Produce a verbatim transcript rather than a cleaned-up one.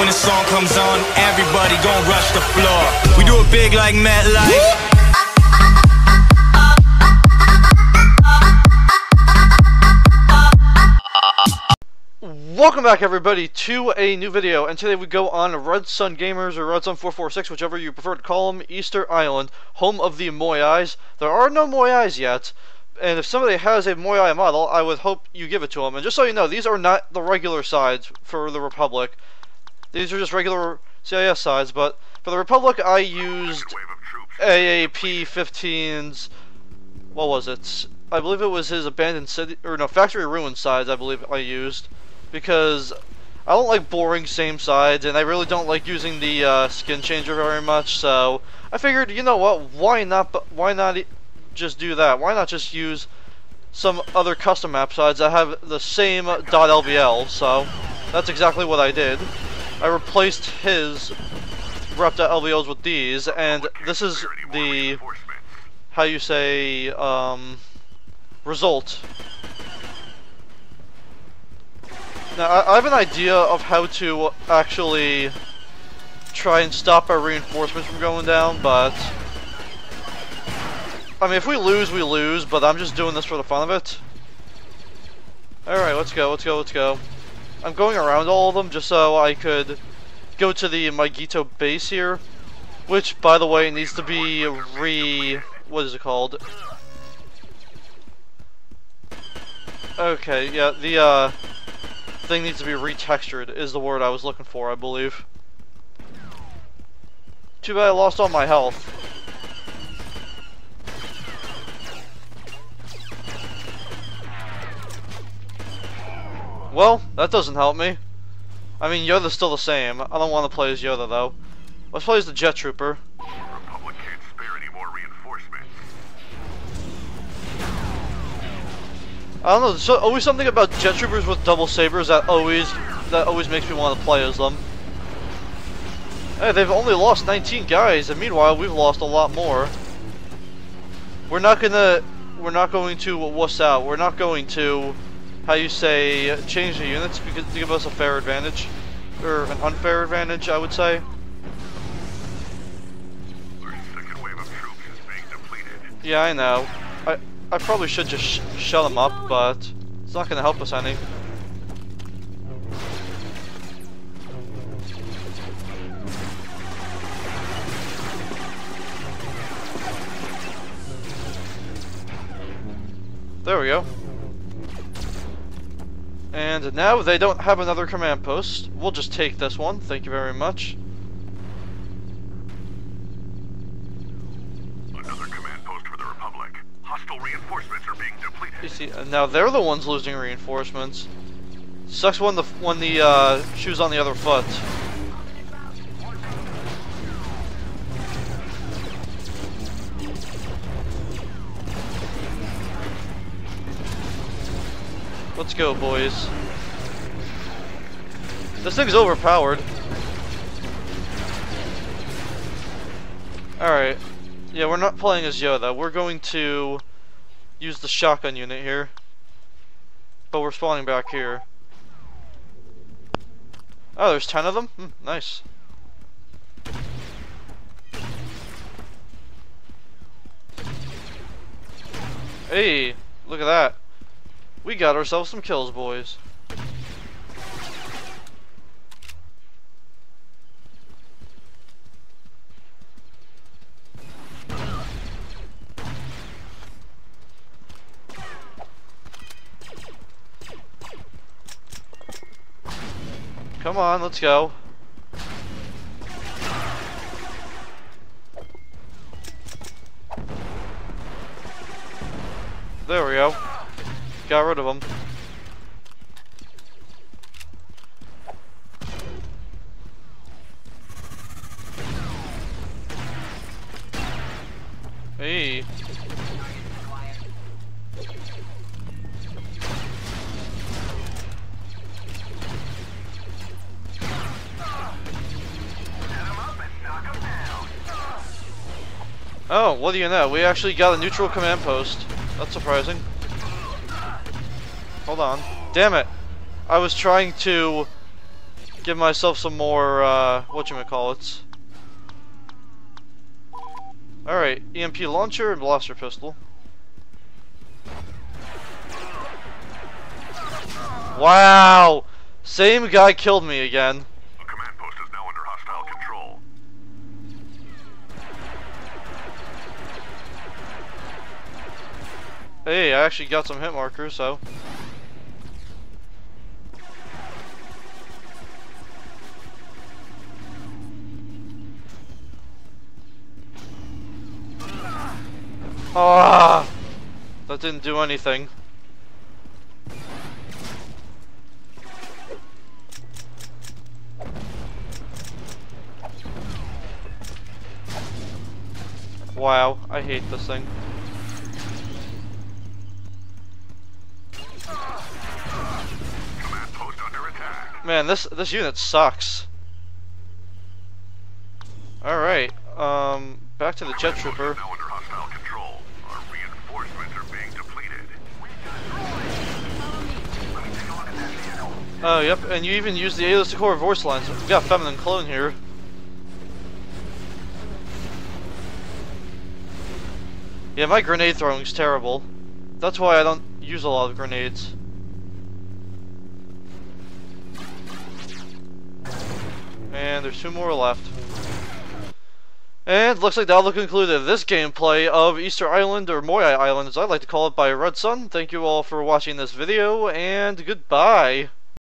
when the song comes on, everybody gon' rush the floor. We do it big like MetLife. Welcome back, everybody, to a new video, and today we go on Red Sun Gamers, or Red Sun four forty-six, whichever you prefer to call them, Easter Island, home of the Moyais. There are no Moyais yet, and if somebody has a Moyai model, I would hope you give it to them. And just so you know, these are not the regular sides for the Republic. These are just regular C I S sides, but for the Republic, I used A A P fifteens, what was it? I believe it was his Abandoned City, or no, Factory Ruin sides, I believe I used. Because I don't like boring same sides, and I really don't like using the uh, skin changer very much, so I figured, you know what, why not why not e just do that? Why not just use some other custom map sides that have the same .L V L, so that's exactly what I did. I replaced his rep.L V Os with these, and this is the, how you say, um, result. Now, I have an idea of how to actually try and stop our reinforcements from going down, but I mean, if we lose, we lose, but I'm just doing this for the fun of it. Alright, let's go, let's go, let's go. I'm going around all of them just so I could go to the Maigito base here, which, by the way, needs to be re... what is it called? Okay, yeah, the, uh... thing needs to be retextured is the word I was looking for, I believe. Too bad I lost all my health. Well, that doesn't help me. I mean, Yoda's still the same. I don't want to play as Yoda, though. Let's play as the Jet Trooper. Republic can't spare any more reinforcements. I don't know, there's always something about Jet Troopers with double sabers that always that always makes me want to play as them. Hey, they've only lost nineteen guys, and meanwhile we've lost a lot more. We're not gonna we're not going to wuss out. We're not going to, how you say, change the units because to give us a fair advantage. Or an unfair advantage, I would say. Our second wave of troops is being depleted. Yeah, I know. I I probably should just sh shut them up, but it's not going to help us any. There we go. And now they don't have another command post. We'll just take this one. Thank you very much. You see, now they're the ones losing reinforcements. Sucks when the when the uh, shoe's on the other foot. Let's go, boys. This thing's overpowered. All right. Yeah, we're not playing as Yoda. We're going to use the shotgun unit here, but we're spawning back here. Oh, there's ten of them? Hmm, nice. Hey, look at that. We got ourselves some kills, boys. Come on, let's go. There we go. Got rid of them. Hey. Oh, what do you know? We actually got a neutral command post. That's surprising. Hold on. Damn it. I was trying to Give myself some more, uh, whatchamacallits. Alright, E M P launcher and blaster pistol. Wow! Same guy killed me again. A command post is now under hostile control. Hey, I actually got some hit markers, so. Ah, that didn't do anything. Wow, I hate this thing. Command post under attack. Man, this this unit sucks. All right, um, back to the Jet Trooper. Oh, yep, and you even use the A-list core voice lines. We've got a feminine clone here. Yeah, my grenade throwing is terrible. That's why I don't use a lot of grenades. And there's two more left. And looks like that'll conclude this gameplay of Easter Island, or Moyai Island as I like to call it, by Red Sun. Thank you all for watching this video, and goodbye!